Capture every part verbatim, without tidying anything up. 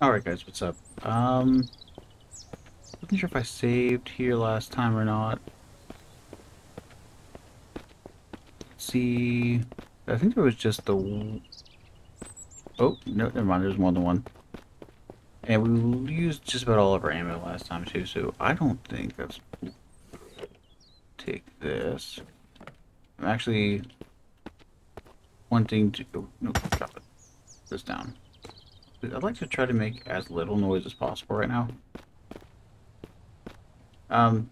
Alright guys, what's up? Um, wasn't sure if I saved here last time or not. Let's see... I think there was just the... Oh, no, never mind, there's more than one. And we used just about all of our ammo last time too, so I don't think that's... Take this. I'm actually... wanting to... Oh, no, drop it. This down. I'd like to try to make as little noise as possible right now. Um,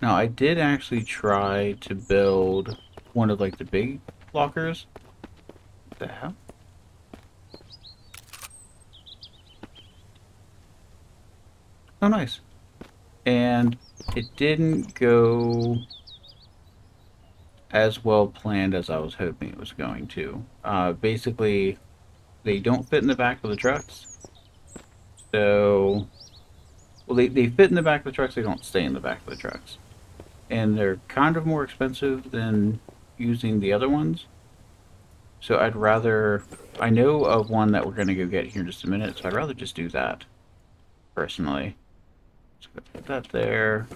now I did actually try to build one of like the big lockers. What the hell? Oh, nice. And it didn't go as well planned as I was hoping it was going to. Uh, basically. They don't fit in the back of the trucks, so... Well, they, they fit in the back of the trucks, they don't stay in the back of the trucks. And they're kind of more expensive than using the other ones. So I'd rather... I know of one that we're going to go get here in just a minute, so I'd rather just do that, personally. So put that there.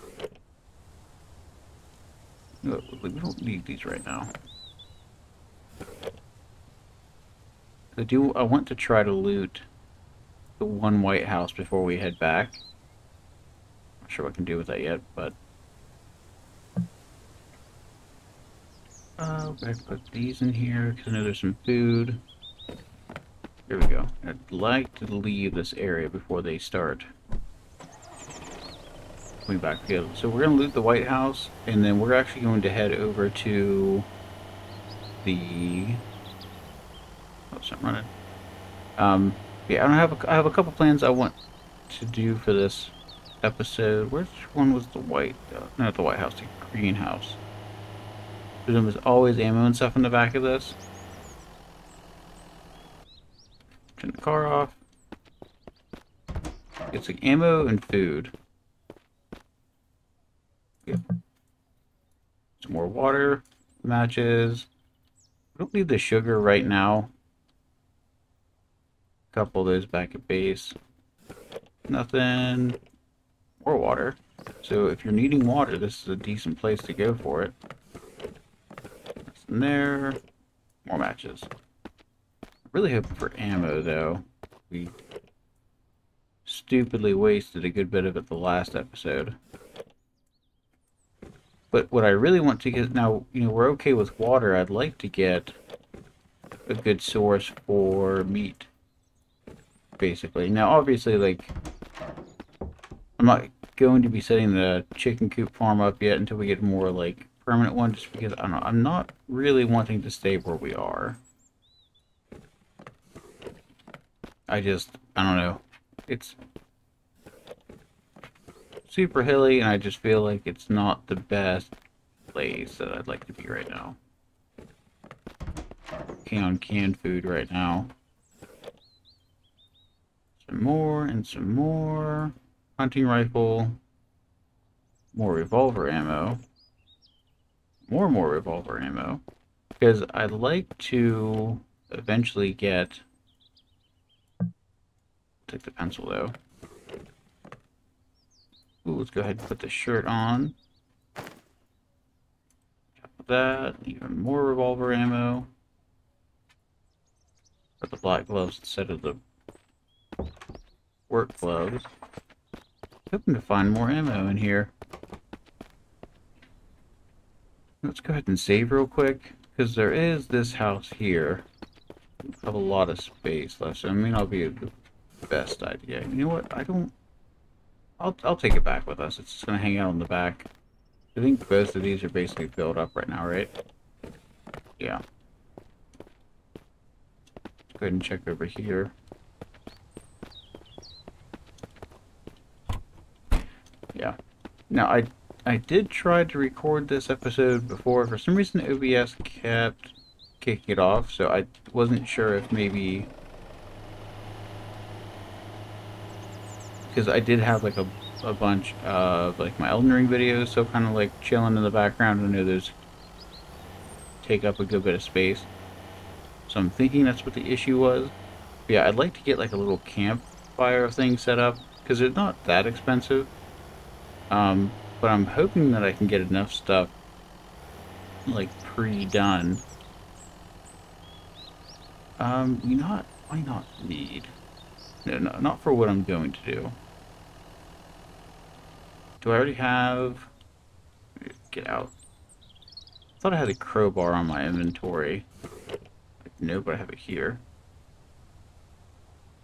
No, we don't need these right now. I do. I want to try to loot the one White House before we head back. Not sure what I can do with that yet, but uh, I put these in here because I know there's some food. Here we go. I'd like to leave this area before they start coming back together. So we're gonna loot the White House, and then we're actually going to head over to the. I'm running. Um, yeah, I don't have. A, I have a couple plans I want to do for this episode. Which one was the white? Uh, not the White House, the greenhouse. There's always ammo and stuff in the back of this. Turn the car off. It's like ammo and food. Yep. Some more water, matches. We don't need the sugar right now. Couple of those back at base. Nothing. More water. So if you're needing water, this is a decent place to go for it. That's in there. More matches. Really hoping for ammo though. We stupidly wasted a good bit of it the last episode. But what I really want to get now, you know, we're okay with water. I'd like to get a good source for meat. Basically. Now, obviously, like, I'm not going to be setting the chicken coop farm up yet until we get more, like, permanent one, just because, I don't know, I'm not really wanting to stay where we are. I just, I don't know. It's super hilly, and I just feel like it's not the best place that I'd like to be right now. Okay, on canned food right now. Some more and some more. Hunting rifle. More revolver ammo. More and more revolver ammo. Because I'd like to eventually get... Take the pencil though. Ooh, let's go ahead and put the shirt on. Got that. Even more revolver ammo. Put the black gloves instead of the work gloves. Hoping to find more ammo in here. Let's go ahead and save real quick, because there is this house here. I have a lot of space left, so I mean, I'll be the best idea. You know what? I don't. I'll I'll take it back with us. It's just gonna hang out on the back. I think both of these are basically filled up right now, right? Yeah. Let's go ahead and check over here. Yeah. Now, I I did try to record this episode before. For some reason, O B S kept kicking it off, so I wasn't sure if maybe... Because I did have, like, a, a bunch of, like, my Elden Ring videos, so kind of, like, chilling in the background. I know those take up a good bit of space. So I'm thinking that's what the issue was. But yeah, I'd like to get, like, a little camp fire thing set up because it's not that expensive. Um, but I'm hoping that I can get enough stuff like pre-done. Um, you know what? Why not need? No, no, not for what I'm going to do. Do I already have? Get out. I thought I had a crowbar on my inventory. No, but I have it here.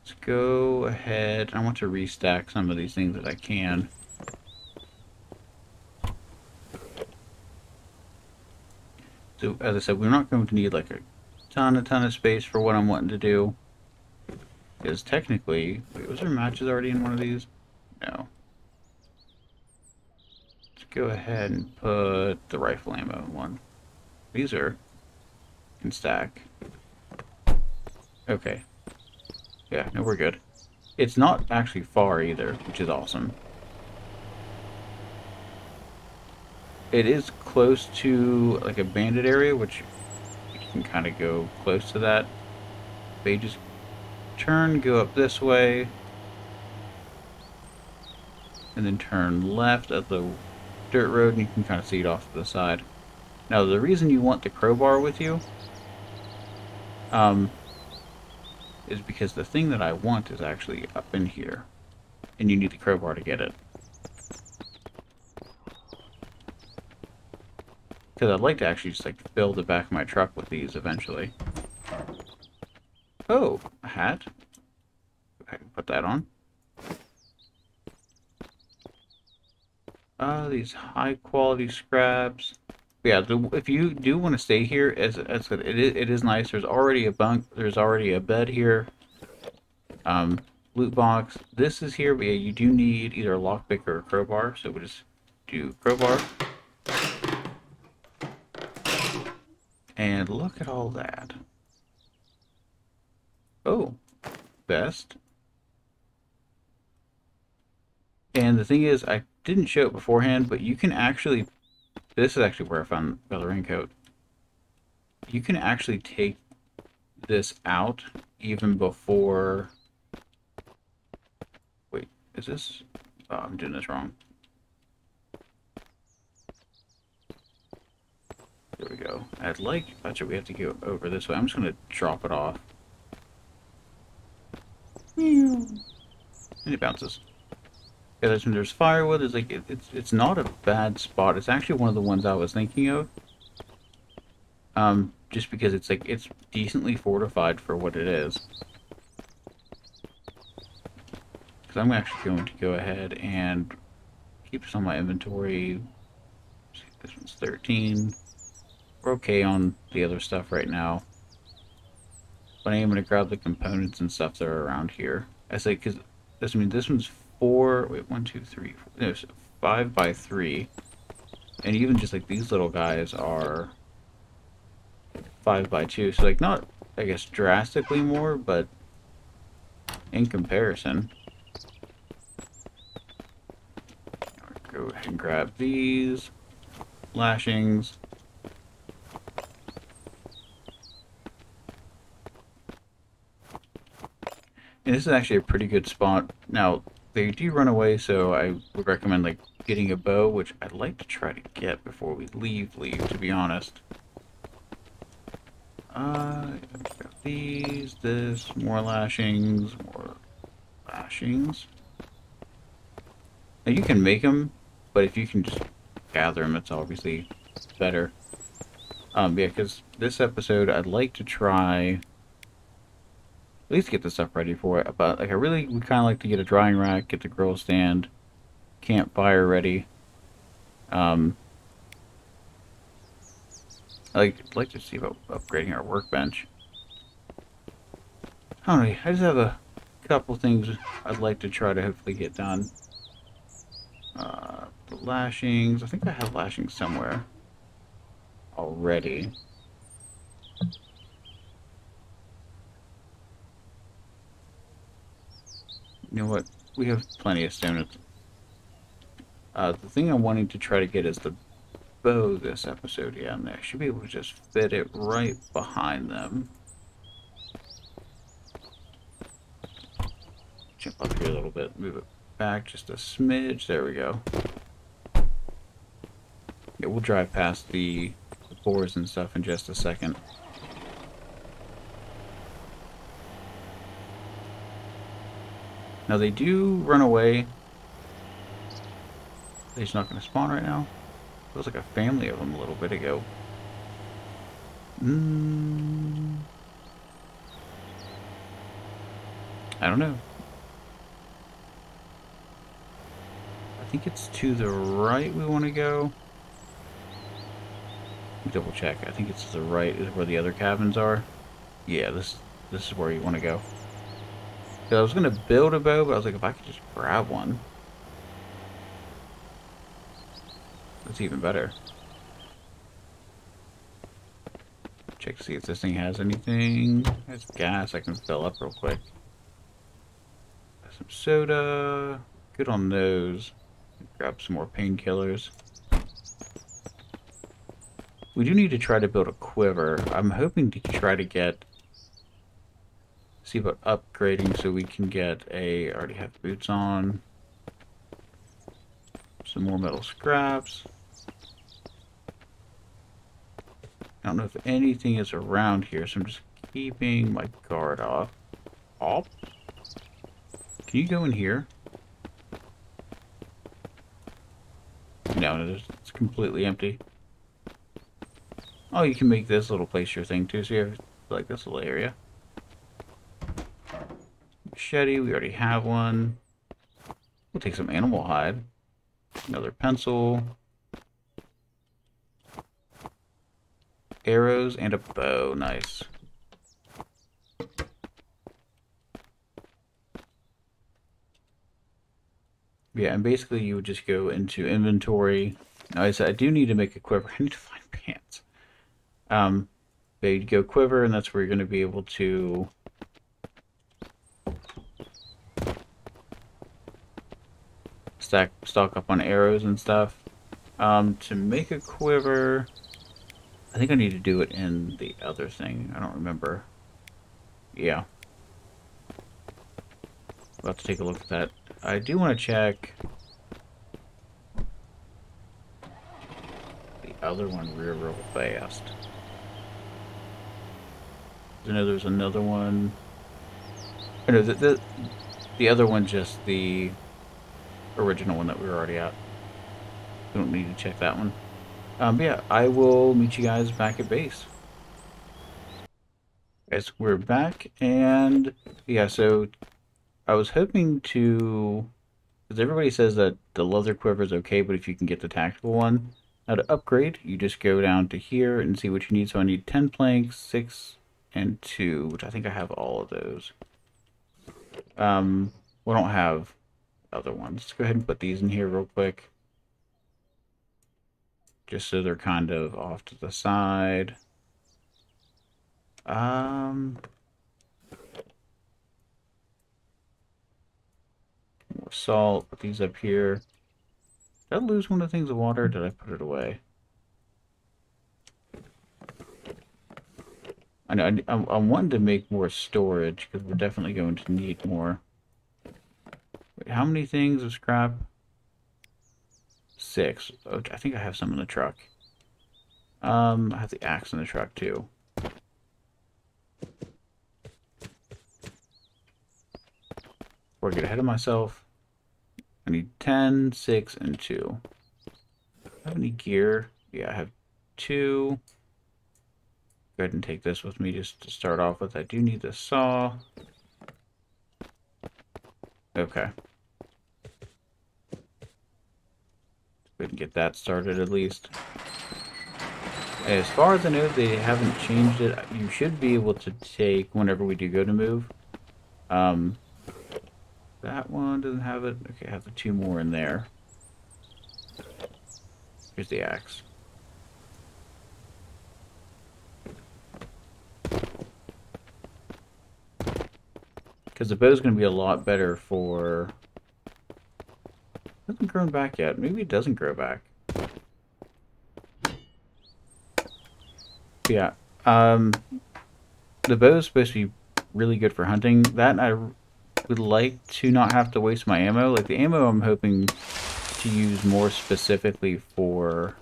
Let's go ahead. I want to restack some of these things that I can. So, as I said, we're not going to need like a ton, a ton of space for what I'm wanting to do. Because technically, wait, was there matches already in one of these? No. Let's go ahead and put the rifle ammo in one. These are can stack. Okay. Yeah, no, we're good. It's not actually far either, which is awesome. It is close to like a bandit area, which you can kind of go close to that. They just turn, go up this way, and then turn left at the dirt road, and you can kind of see it off to the side. Now, the reason you want the crowbar with you um, is because the thing that I want is actually up in here, and you need the crowbar to get it. Because I'd like to actually just like fill the back of my truck with these eventually. Oh, a hat. I can put that on. Uh, these high quality scraps. Yeah, the, if you do want to stay here, as as it is, it is nice. There's already a bunk. There's already a bed here. Um, loot box. This is here, but yeah, you do need either a lockpick or a crowbar. So we'll just do crowbar. And look at all that. Oh, best. And the thing is, I didn't show it beforehand, but you can actually, this is actually where I found the raincoat. You can actually take this out even before, wait, is this, oh, I'm doing this wrong. There we go. I'd like, actually we have to go over this way. I'm just going to drop it off. And it bounces. Yeah, there's, there's firewood. There's like it, it's it's not a bad spot. It's actually one of the ones I was thinking of. Um, just because it's like it's decently fortified for what it is. Because I'm actually going to go ahead and keep this on my inventory. See, this one's thirteen. We're okay on the other stuff right now. But I am going to grab the components and stuff that are around here. I say because this I mean this one's. Four, wait, one, two, three, four, no, so five by three. And even just like these little guys are five by two. So like not, I guess, drastically more, but in comparison. Go ahead and grab these lashings. And this is actually a pretty good spot. Now, they do run away, so I would recommend like getting a bow, which I'd like to try to get before we leave, leave, to be honest. Uh, got these, this, more lashings, more lashings. Now you can make them, but if you can just gather them, it's obviously better. Um, yeah, because this episode, I'd like to try... at least get this stuff ready for it, but like I really would kind of like to get a drying rack, get the grill stand, campfire ready. Um, I'd like, like to see about upgrading our workbench. I don't know, I just have a couple things I'd like to try to hopefully get done. Uh, the lashings, I think I have lashings somewhere already. You know what? We have plenty of stone. Uh, the thing I'm wanting to try to get is the bow this episode. Yeah, and I should be able to just fit it right behind them. jump up here a little bit, move it back just a smidge. There we go. Yeah, we'll drive past the boars and stuff in just a second. Now they do run away. They're just not going to spawn right now. Feels like a family of them a little bit ago. Mm. I don't know. I think it's to the right we want to go. Let me double check. I think it's to the right is where the other cabins are. Yeah, this this is where you want to go. I was going to build a bow, but I was like, if I could just grab one. That's even better. Check to see if this thing has anything. That's gas I can fill up real quick. Some soda. Good on those. Grab some more painkillers. We do need to try to build a quiver. I'm hoping to try to get... see about upgrading so we can get a... I already have boots on. Some more metal scraps. I don't know if anything is around here, so I'm just keeping my guard off. Oh. Can you go in here? No, no, it's completely empty. Oh, you can make this little place your thing too, so you have like this little area. Machete, we already have one. We'll take some animal hide. Another pencil. Arrows and a bow. Nice. Yeah, and basically you would just go into inventory. Now, I said I do need to make a quiver. I need to find pants. Um, but you'd go quiver, and that's where you're going to be able to... Stack, stock up on arrows and stuff. Um, to make a quiver, I think I need to do it in the other thing. I don't remember. Yeah. We'll have to take a look at that. I do want to check the other one real, real fast. I know there's another one. I know the, the, the other one just the... original one that we were already at. We don't need to check that one. Um, but yeah, I will meet you guys back at base. Guys, we're back, and yeah, so I was hoping to, because everybody says that the leather quiver is okay, but if you can get the tactical one, now to upgrade, you just go down to here and see what you need. So I need ten planks, six, and two, which I think I have all of those. Um, we don't have other ones. Let's go ahead and put these in here real quick. Just so they're kind of off to the side. Um, more salt. Put these up here. Did I lose one of the things of water or did I put it away? I know I, I, I wanted to make more storage because we're definitely going to need more. How many things of scrap? Six. Oh, I think I have some in the truck. Um, I have the axe in the truck too. Before I get ahead of myself, I need ten, six, and two. Do I have any gear? Yeah, I have two. Go ahead and take this with me just to start off with. I do need the saw. Okay. Couldn't get that started at least. As far as I know, they haven't changed it. You should be able to take whenever we do go to move. Um, that one doesn't have it. Okay, I have the two more in there. Here's the axe. Because the bow's going to be a lot better for... It hasn't grown back yet. Maybe it doesn't grow back. Yeah. Um, the bow is supposed to be really good for hunting. That and I... would like to not have to waste my ammo. Like, the ammo I'm hoping to use more specifically for,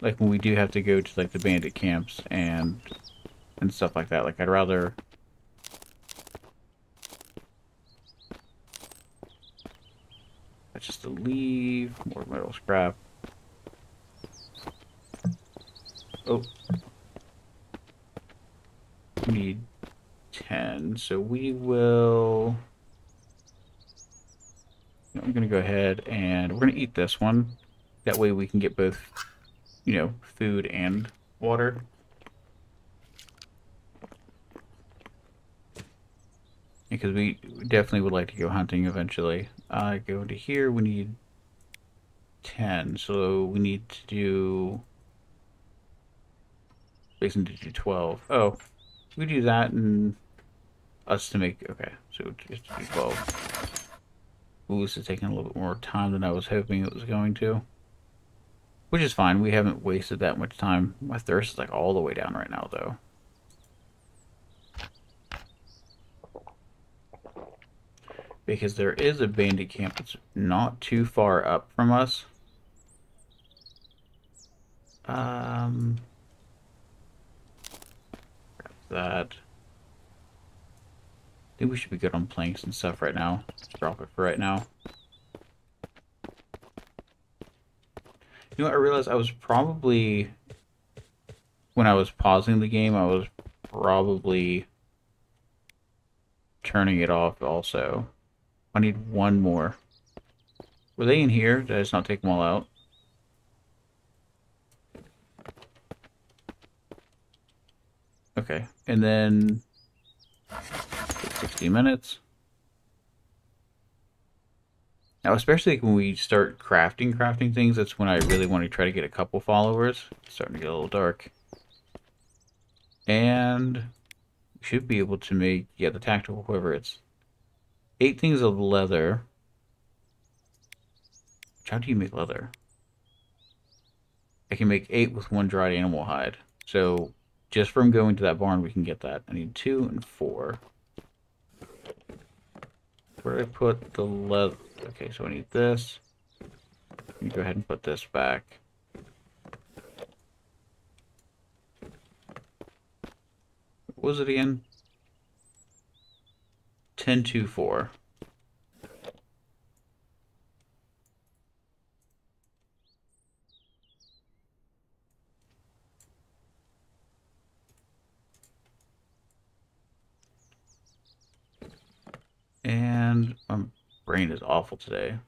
like, when we do have to go to, like, the bandit camps and and stuff like that. Like, I'd rather... That's just a leave. More metal scrap. Oh. We need ten. So we will... I'm going to go ahead and we're going to eat this one. That way we can get both, you know, food and water. Because we definitely would like to go hunting eventually. Uh, go to here, we need ten. So we need to do... Basically to do twelve. Oh, we do that and us to make... Okay, so just to do twelve. Ooh, this is taking a little bit more time than I was hoping it was going to. Which is fine, we haven't wasted that much time. My thirst is like all the way down right now, though. Because there is a bandit camp that's not too far up from us. Um... Grab that. I think we should be good on planks and stuff right now. Let's drop it for right now. You know what, I realized I was probably... When I was pausing the game, I was probably... turning it off also. I need one more. Were they in here? Did I just not take them all out? Okay, and then... sixty minutes. Now, especially when we start crafting, crafting things, that's when I really want to try to get a couple followers. It's starting to get a little dark. And we should be able to make, yeah, the tactical quiver. It's eight things of leather. How do you make leather? I can make eight with one dried animal hide. So just from going to that barn, we can get that. I need two and four. Where did I put the leather? Okay, so I need this. Let me go ahead and put this back. What was it again? ten, two, four. And my brain is awful today.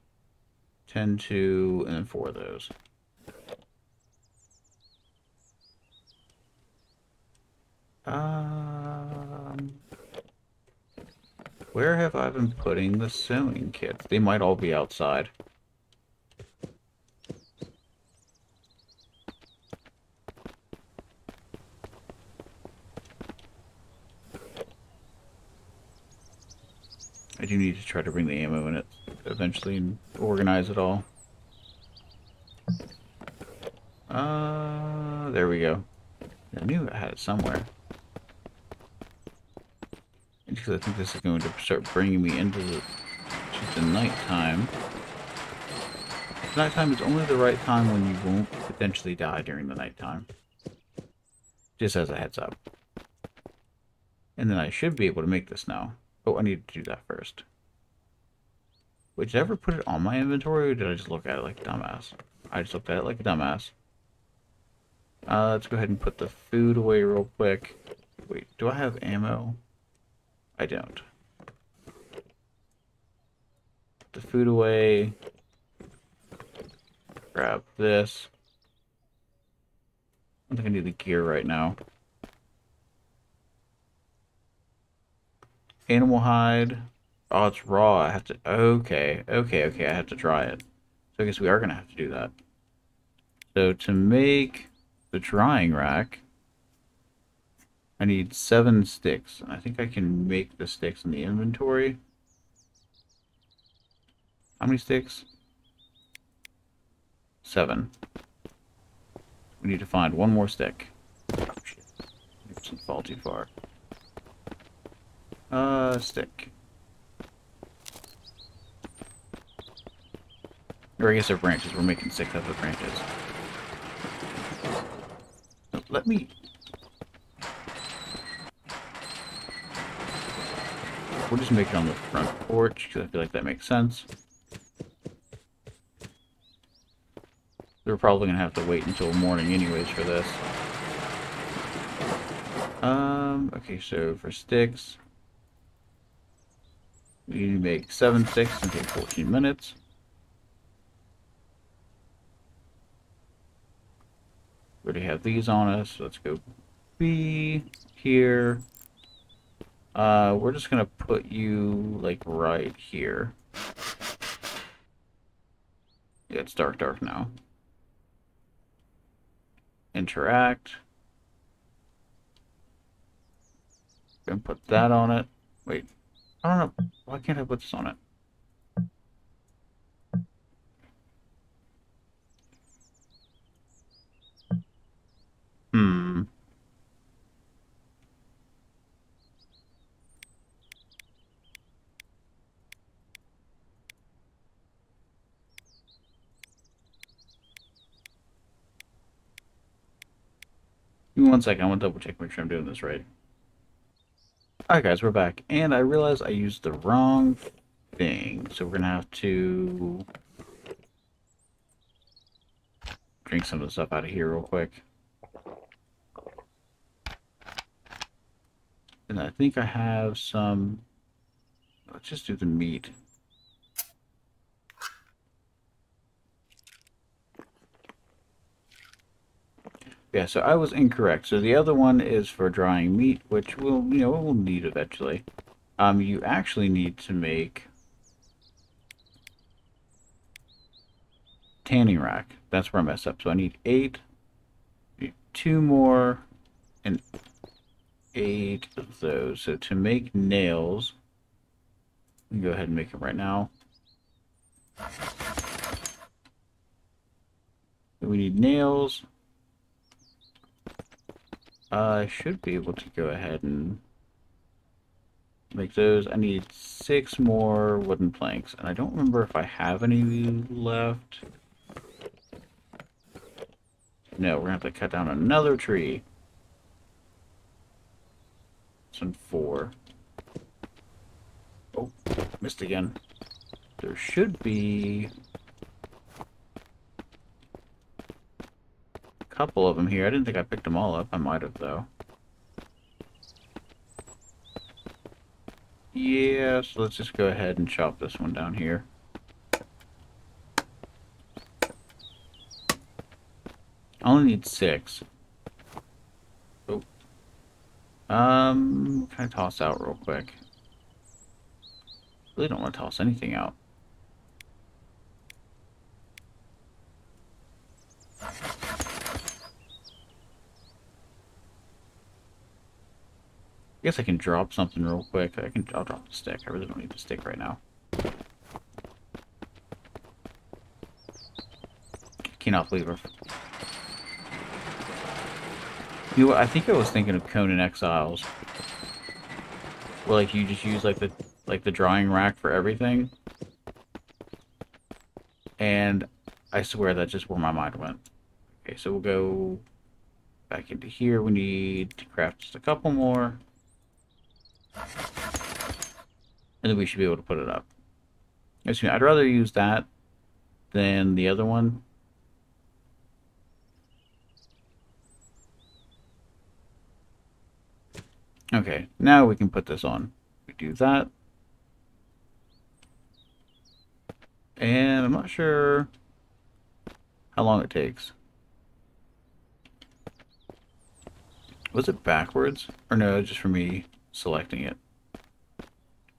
Ten, two, and then four of those. Um, where have I been putting the sewing kits? They might all be outside. I do need to try to bring the ammo in it eventually and organize it all. Uh, there we go. I knew I had it somewhere. Because I think this is going to start bringing me into the, the nighttime. Nighttime is only the right time when you won't potentially die during the nighttime. Just as a heads up. And then I should be able to make this now. Oh, I need to do that first. Wait, did I ever put it on my inventory, or did I just look at it like a dumbass? I just looked at it like a dumbass. Uh, let's go ahead and put the food away real quick. Wait, do I have ammo? I don't. Put the food away. Grab this. I think I need the gear right now. Animal hide. Oh, it's raw. I have to... Okay. Okay, okay. I have to try it. So I guess we are going to have to do that. So to make the drying rack, I need seven sticks. I think I can make the sticks in the inventory. How many sticks? Seven. We need to find one more stick. Oh, shit. It doesn't fall too far. Uh, stick. Or I guess they're branches. We're making sticks out of the branches. So let me... We'll just make it on the front porch, because I feel like that makes sense. They're probably going to have to wait until morning anyways for this. Um, okay, so for sticks, we need to make seven sticks and take fourteen minutes. We already have these on us, so let's go B here. Uh, we're just going to put you, like, right here. Yeah, it's dark, dark now. Interact. Gonna put that on it. Wait. I don't know. Why can't I put this on it? Hmm. Give me one second, I want to double check, make sure I'm doing this right. Alright guys, we're back, and I realized I used the wrong thing, so we're going to have to drink some of the stuff out of here real quick. And I think I have some, let's just do the meat. Yeah, so I was incorrect. So the other one is for drying meat, which we'll, you know, we'll need eventually. Um, you actually need to make tanning rack. That's where I messed up. So I need eight, need two more, and eight of those. So to make nails, you can go ahead and make them right now. We need nails. I uh, should be able to go ahead and make those. I need six more wooden planks, and I don't remember if I have any left. No, we're gonna have to cut down another tree. It's in four. Oh, missed again. There should be couple of them here. I didn't think I picked them all up. I might have, though. Yeah, so let's just go ahead and chop this one down here. I only need six. Oh. Um, can I toss out real quick? Really don't want to toss anything out. I guess I can drop something real quick. I can, I'll drop the stick. I really don't need the stick right now. I cannot believe her. You know what? I think I was thinking of Conan Exiles, where like you just use like the like the drying rack for everything. And I swear that's just where my mind went. Okay, so we'll go back into here. We need to craft just a couple more. And then we should be able to put it up. Excuse me, I'd rather use that than the other one. Okay, now we can put this on. We do that. And I'm not sure how long it takes. Was it backwards? Or no, just for me selecting it.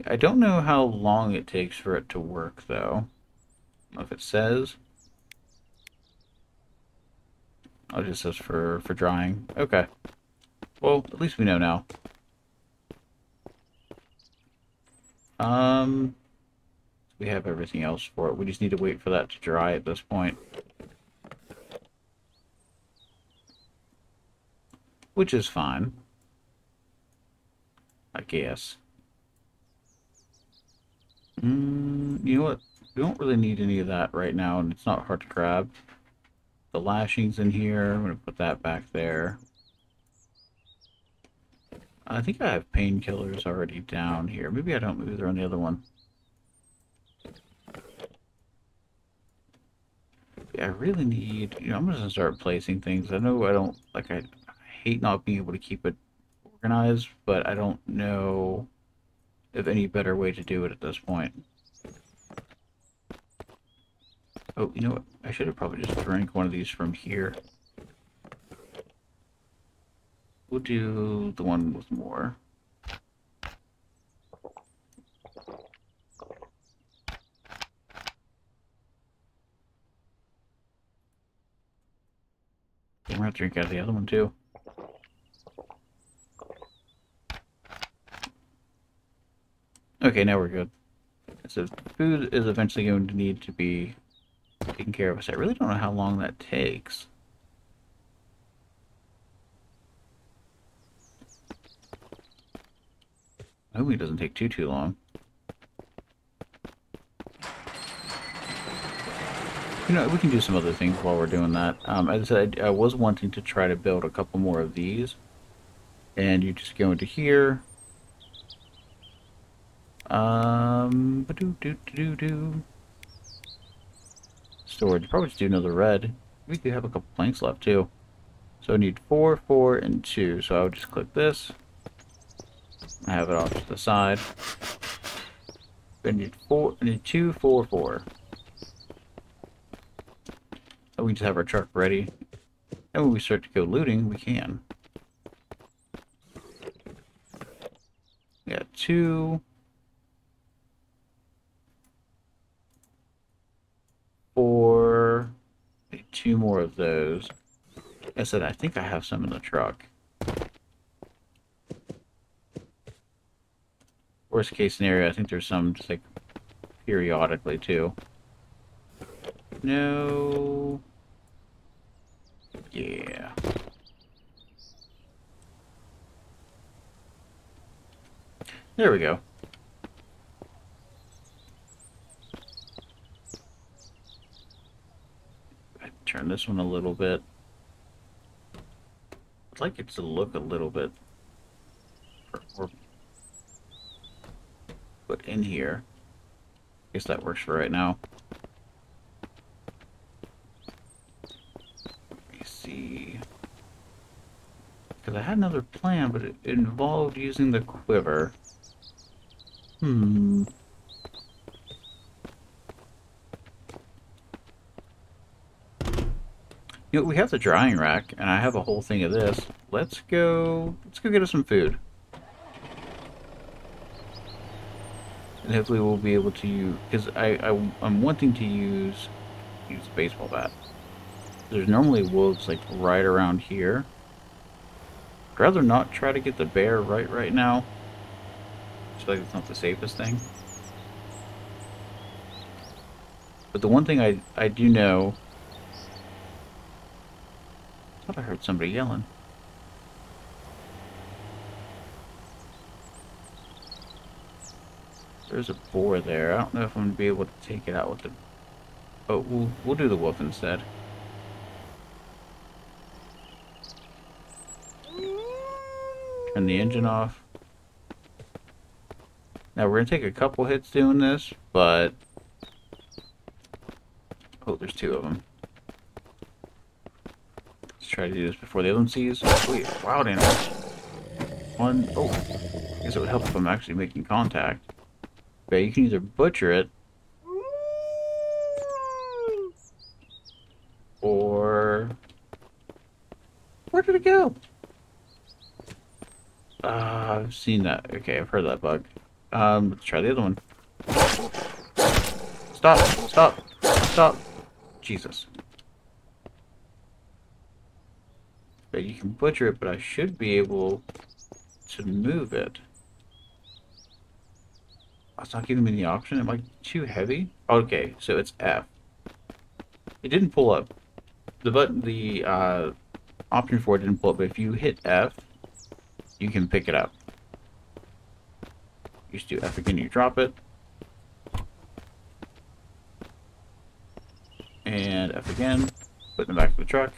I don't know how long it takes for it to work, though. I don't know if it says. Oh, it just says for, for drying. Okay. Well, at least we know now. Um, we have everything else for it. We just need to wait for that to dry at this point. Which is fine, I guess. don't, you know what, we don't really need any of that right now, and it's not hard to grab. The lashings in here, I'm going to put that back there. I think I have painkillers already down here. Maybe I don't move there on the other one. I really need, you know, I'm just going to start placing things. I know I don't, like, I, I hate not being able to keep it organized, but I don't know of any better way to do it at this point. Oh, you know what? I should have probably just drank one of these from here. We'll do the one with more. I'm gonna drink out of the other one too. Okay, now we're good. So food is eventually going to need to be taken care of. So I really don't know how long that takes. I hope it doesn't take too too long. You know, we can do some other things while we're doing that. Um, as I said, I was wanting to try to build a couple more of these. And you just go into here. Um, ba-do-do-do-do-do. Storage. Probably just do another red. We do have a couple planks left, too. So I need four, four, and two. So I would just click this. I have it off to the side. I need four, I need two, four, four. We just have our truck ready, and when we start to go looting, we can. We got two, four, two more of those. Like I said, I think I have some in the truck. Worst case scenario, I think there's some just like periodically too. No. Yeah. There we go. I turn this one a little bit. I'd like it to look a little bit. Or put in here. I guess that works for right now. I had another plan, but it involved using the quiver. Hmm. You know, we have the drying rack, and I have a whole thing of this. Let's go. Let's go get us some food, and hopefully we'll be able to use. Because I, I, I'm wanting to use use a baseball bat. There's normally wolves like right around here. I'd rather not try to get the bear right right now. I feel like it's not the safest thing. But the one thing I, I do know... I thought I heard somebody yelling. There's a boar there. I don't know if I'm going to be able to take it out with the... Oh, we'll, we'll do the wolf instead. Turn the engine off. Now we're going to take a couple hits doing this, but... Oh, there's two of them. Let's try to do this before the other one sees. Oh, wait, wild animals. One... Oh, I guess it would help if I'm actually making contact. Okay, you can either butcher it, or... Where did it go? Uh, I've seen that. Okay, I've heard that bug. Um, let's try the other one. Stop! Stop! Stop! Jesus. But you can butcher it, but I should be able to move it. Oh, it's not giving me the option. Am I too heavy? Okay, so it's F. It didn't pull up. The button, the uh, option for it didn't pull up, but if you hit F, you can pick it up. You just do F again, you drop it. and F again. Put them back to the truck.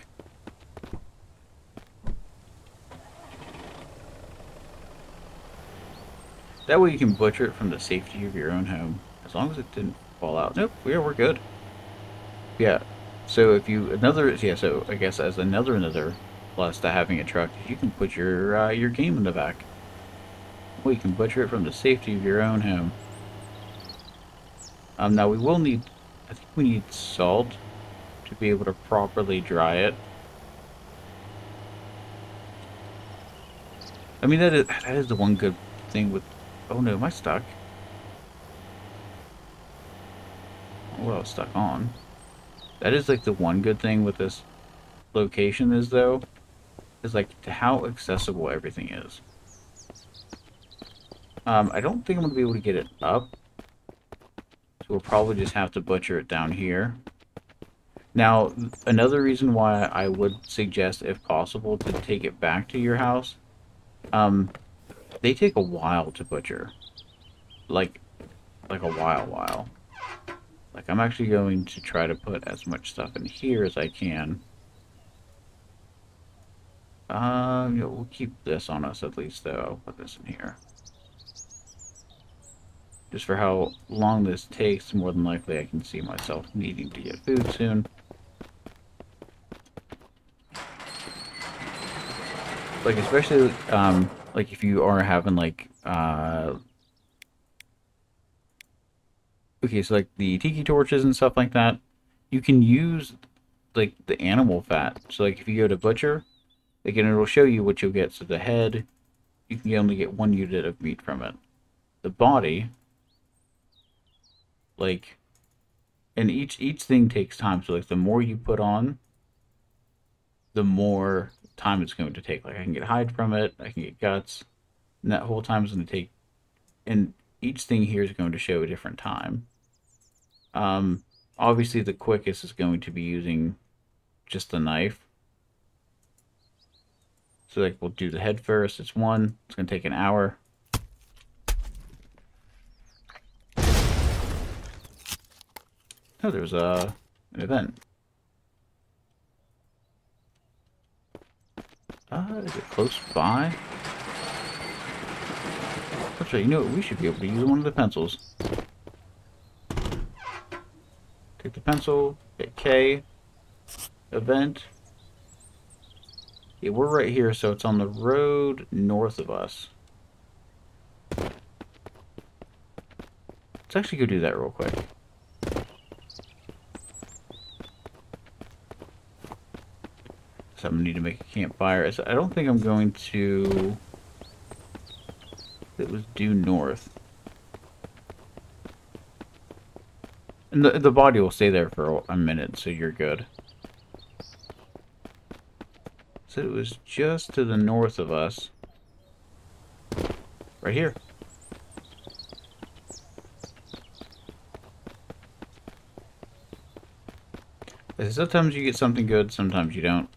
That way you can butcher it from the safety of your own home. As long as it didn't fall out. Nope, yeah, we're good. Yeah, so if you, another, yeah, so I guess as another another plus to having a truck, you can put your, uh, your game in the back. Well, you can butcher it from the safety of your own home. Um, now we will need, I think we need salt to be able to properly dry it. I mean, that is, that is the one good thing with, oh no, am I stuck? What I was stuck on. That is like the one good thing with this location is though, is like to how accessible everything is. Um, I don't think I'm going to be able to get it up. So we'll probably just have to butcher it down here. Now, another reason why I would suggest, if possible, to take it back to your house. Um, they take a while to butcher. Like, like a while, while. Like, I'm actually going to try to put as much stuff in here as I can. Um, you know, we'll keep this on us at least, though. I'll put this in here. Just for how long this takes, more than likely I can see myself needing to get food soon. Like, especially, um, like, if you are having, like, uh... okay, so, like, the tiki torches and stuff like that, you can use, like, the animal fat. So, like, if you go to butcher, again, it'll show you what you'll get. So, the head, you can only get one unit of meat from it. The body... Like, and each each thing takes time. So, like, the more you put on, the more time it's going to take. Like, I can get hide from it. I can get guts. And that whole time is going to take. And each thing here is going to show a different time. Um, obviously, the quickest is going to be using just the knife. So, like, we'll do the head first. It's one. It's going to take an hour. Oh, there's a, an event. Uh, is it close by? Actually, you know what? We should be able to use one of the pencils. Take the pencil, hit K, event. Yeah, we're right here, so it's on the road north of us. Let's actually go do that real quick. So I'm going to need to make a campfire. So I don't think I'm going to... It was due north. And the, the body will stay there for a minute, so you're good. So it was just to the north of us. Right here. Sometimes you get something good, sometimes you don't.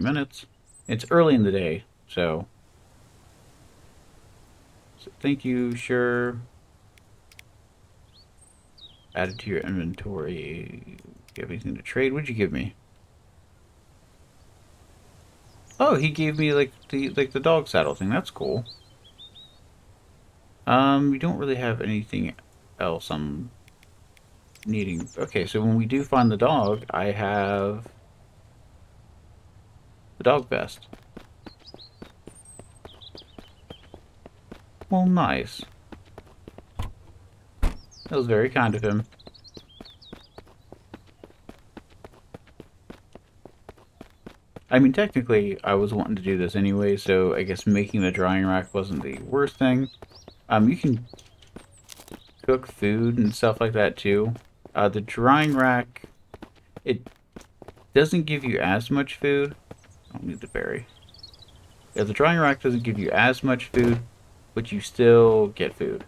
Minutes. It's early in the day, so, so thank you, sure. Add it to your inventory. Do you have anything to trade? What'd you give me? Oh, he gave me like the like the dog saddle thing. That's cool. Um, we don't really have anything else I'm needing. Okay, so when we do find the dog, I have the dog vest. Well, nice. That was very kind of him. I mean, technically, I was wanting to do this anyway, so I guess making the drying rack wasn't the worst thing. Um, you can cook food and stuff like that, too. Uh, the drying rack, it doesn't give you as much food. I don't need the berry. Yeah, the drying rack doesn't give you as much food, but you still get food.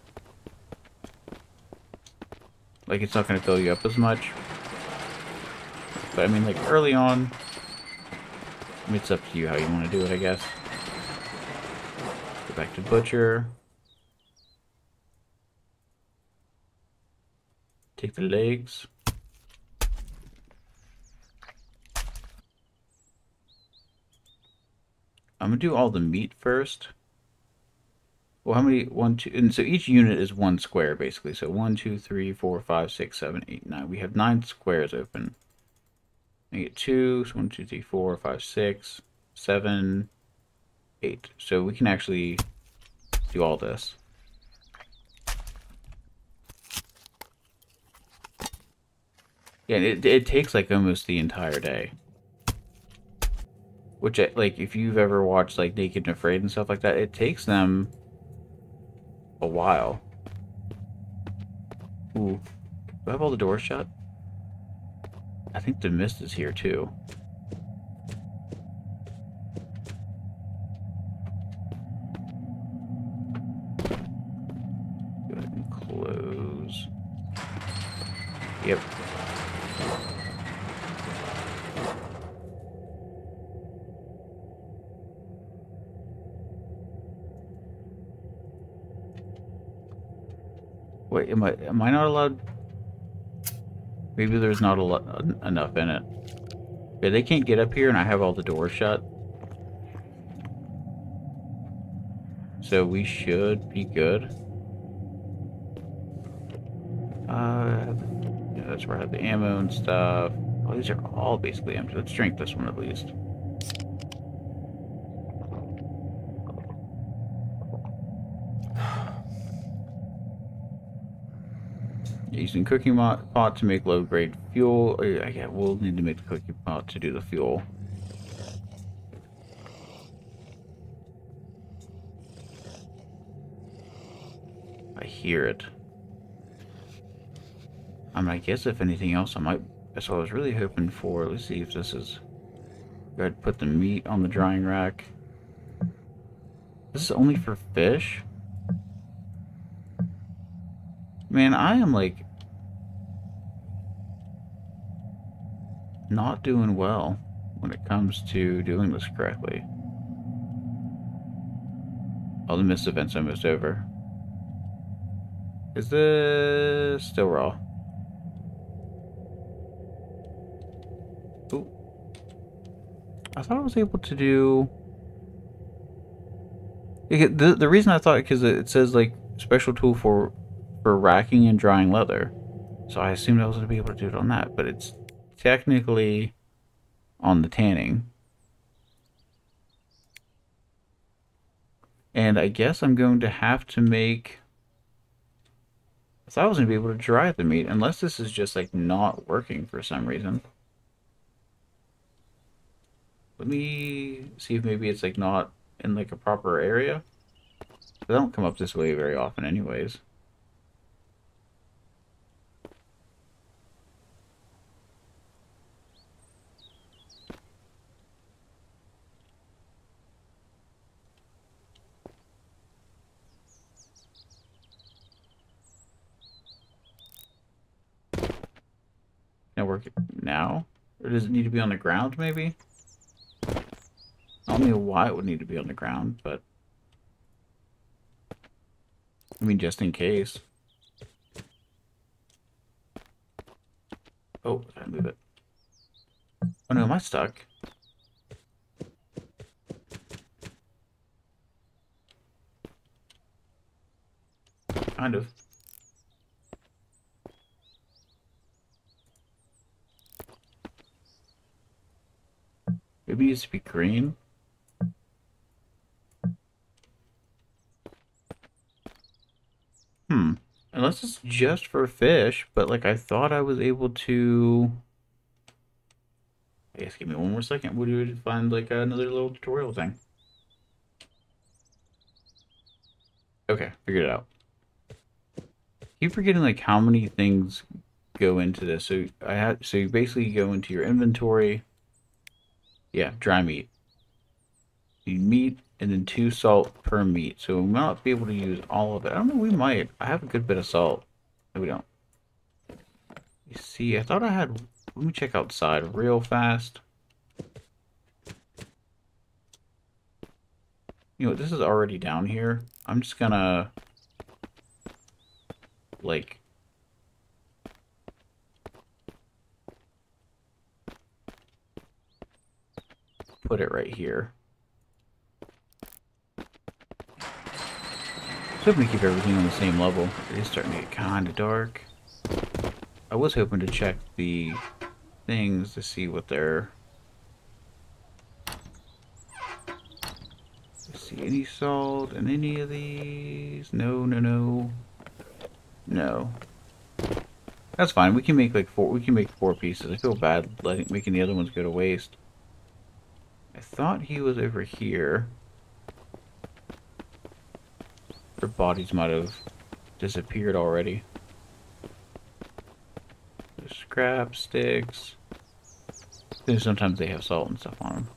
Like, it's not going to fill you up as much. But, I mean, like, early on, I mean, it's up to you how you want to do it, I guess. Go back to butcher. Take the legs. I'm going to do all the meat first. Well, how many? One, two, and so each unit is one square, basically. So one, two, three, four, five, six, seven, eight, nine. We have nine squares open. I get two, so one, two, three, four, five, six, seven, eight. So we can actually do all this. Yeah, it, it takes like almost the entire day. Which, like, if you've ever watched, like, Naked and Afraid and stuff like that, it takes them a while. Ooh. Do I have all the doors shut? I think the mist is here, too. Go ahead and close. Yep. Wait, am I, am I not allowed? Maybe there's not a lot, enough in it. Yeah, they can't get up here and I have all the doors shut. So we should be good. Uh, yeah, that's where I have the ammo and stuff. Oh, these are all basically empty. Let's drink this one at least. Using cooking pot to make low-grade fuel. I guess we'll need to make the cooking pot to do the fuel. I hear it. I mean, I guess if anything else, I might. That's what I was really hoping for. Let's see if this is. Go ahead and put the meat on the drying rack. This is only for fish. Man, I am like not doing well when it comes to doing this correctly. Oh, the missed event's almost over. Is this still raw? Ooh. I thought I was able to do... The, the reason I thought, because it says like special tool for... for racking and drying leather. So I assumed I was going to be able to do it on that, but it's technically on the tanning. And I guess I'm going to have to make... I thought I was going to be able to dry the meat, unless this is just like not working for some reason. Let me see if maybe it's like not in like a proper area. They don't come up this way very often anyways. Work it now, or does it need to be on the ground? Maybe I don't know why it would need to be on the ground, but I mean, just in case. Oh, I move it. Oh no, am I stuck? Kind of. Maybe it used to be green. Hmm. Unless it's just for fish, but like I thought I was able to... I guess give me one more second. We'll do to find like another little tutorial thing. Okay, figured it out. Keep forgetting like how many things go into this. So I have. So you basically go into your inventory. Yeah, dry meat. You need meat and then two salt per meat. So we might not be able to use all of it. I don't know, we might. I have a good bit of salt. No, we don't. You see, I thought I had... Let me check outside real fast. You know what, this is already down here. I'm just gonna... Like... put it right here. I was hoping to keep everything on the same level. It is starting to get kind of dark. I was hoping to check the things to see what they're... see any salt in any of these? No, no, no. No. That's fine. We can make like four. We can make four pieces. I feel bad letting making the other ones go to waste. I thought he was over here. Their bodies might have disappeared already. The scrap sticks. And sometimes they have salt and stuff on them.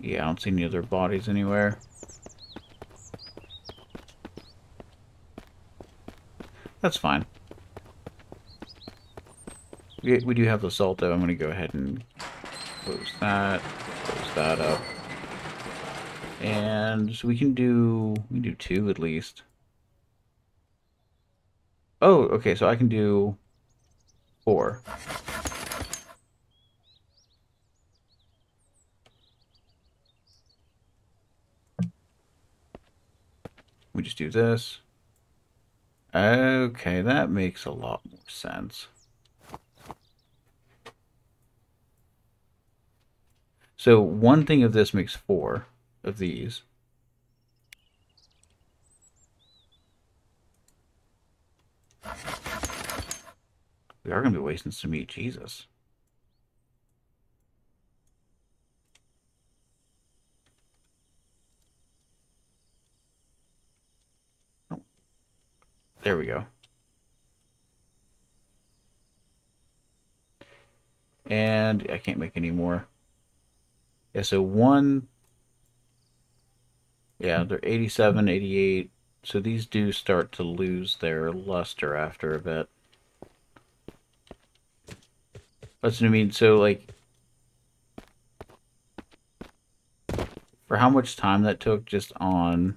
Yeah, I don't see any other bodies anywhere. That's fine. We, we do have the salt though. I'm going to go ahead and close that. Close that up. And so we can do we can do two at least. Oh, okay, so I can do four. We just do this. Okay, that makes a lot more sense. So one thing of this makes four of these. We are going to be wasting some meat, Jesus. Oh. There we go. And I can't make any more. Yeah, so one... yeah, they're eighty-seven, eighty-eight, so these do start to lose their luster after a bit. That's what I mean, so like, for how much time that took just on...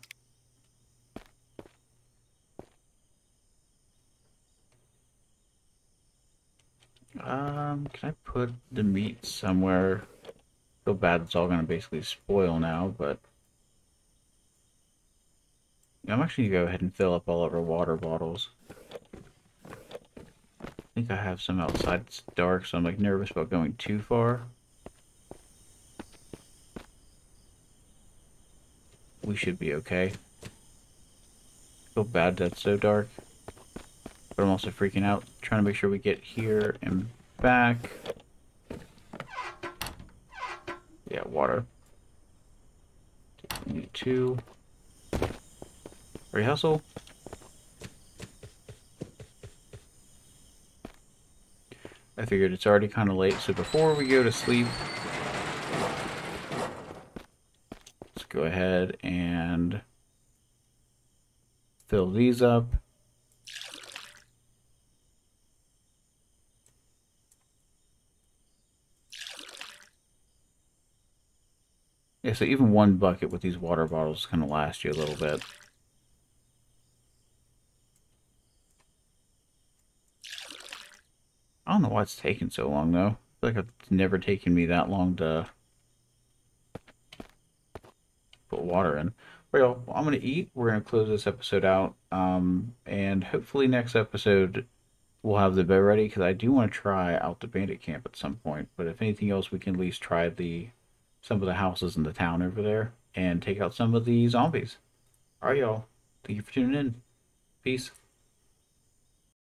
Um, can I put the meat somewhere? I feel bad it's all going to basically spoil now, but... I'm actually going to go ahead and fill up all of our water bottles. I think I have some outside. It's dark, so I'm like nervous about going too far. We should be okay. I feel bad that's so dark. But I'm also freaking out, trying to make sure we get here and back. Yeah, water. We need two. Hurry, hustle. I figured it's already kind of late, so before we go to sleep, let's go ahead and fill these up. Yeah, so even one bucket with these water bottles is going to last you a little bit. I don't know why it's taking so long, though. I feel like it's never taken me that long to put water in. Well, y'all, well, I'm going to eat. We're going to close this episode out. Um, and hopefully next episode we'll have the bed ready, because I do want to try out the bandit camp at some point. But if anything else, we can at least try the some of the houses in the town over there and take out some of the zombies. All right, y'all. Thank you for tuning in. Peace.